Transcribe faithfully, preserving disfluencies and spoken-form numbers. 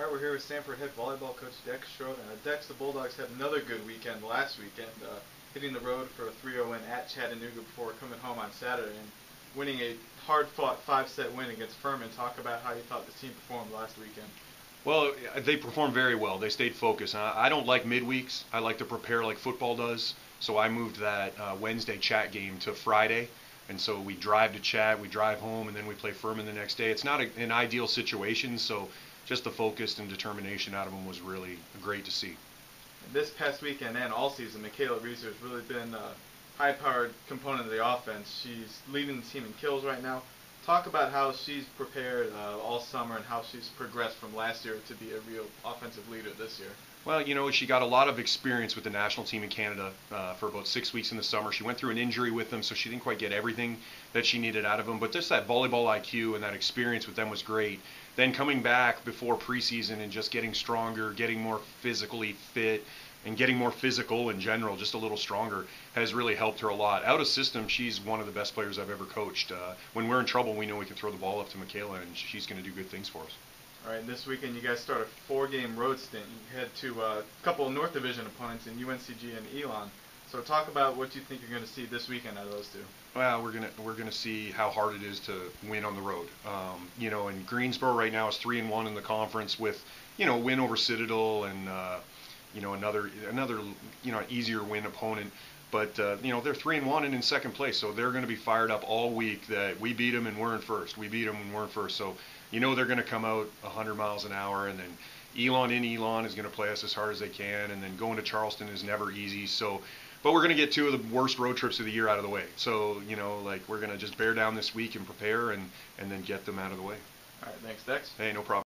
Alright, we're here with Stanford head volleyball coach Derek Schroeder. Uh, Dex, the Bulldogs had another good weekend last weekend, uh, hitting the road for a three oh win at Chattanooga before coming home on Saturday and winning a hard-fought five-set win against Furman. Talk about how you thought the team performed last weekend. Well, they performed very well. They stayed focused. I don't like midweeks. I like to prepare like football does, so I moved that uh, Wednesday chat game to Friday. And so we drive to Chat, we drive home, and then we play Furman the next day. It's not a, an ideal situation, so just the focus and determination out of them was really great to see. This past weekend and all season, Michaela Reesor has really been a high-powered component of the offense. She's leading the team in kills right now. Talk about how she's prepared uh, all summer and how she's progressed from last year to be a real offensive leader this year. Well, you know, she got a lot of experience with the national team in Canada uh, for about six weeks in the summer. She went through an injury with them, so she didn't quite get everything that she needed out of them. But just that volleyball I Q and that experience with them was great. Then coming back before preseason and just getting stronger, getting more physically fit, and getting more physical in general, just a little stronger, has really helped her a lot. Out of system, she's one of the best players I've ever coached. Uh, when we're in trouble, we know we can throw the ball up to Michaela, and she's going to do good things for us. All right, this weekend you guys start a four-game road stint. You head to a couple of North Division opponents in U N C G and Elon. So talk about what you think you're going to see this weekend out of those two. Well, we're going to we're going to see how hard it is to win on the road. Um, you know, and Greensboro right now is three and one in the conference with, you know, win over Citadel and uh, you know another another you know easier win opponent. But uh, you know, they're three and one and in second place, so they're going to be fired up all week that we beat them and we're in first. We beat them and we're in first. So you know they're going to come out a hundred miles an hour, and then Elon in Elon is going to play us as hard as they can, and then going to Charleston is never easy. So, but we're going to get two of the worst road trips of the year out of the way. So you know, like we're going to just bear down this week and prepare, and and then get them out of the way. All right, thanks, Dex. Hey, no problem.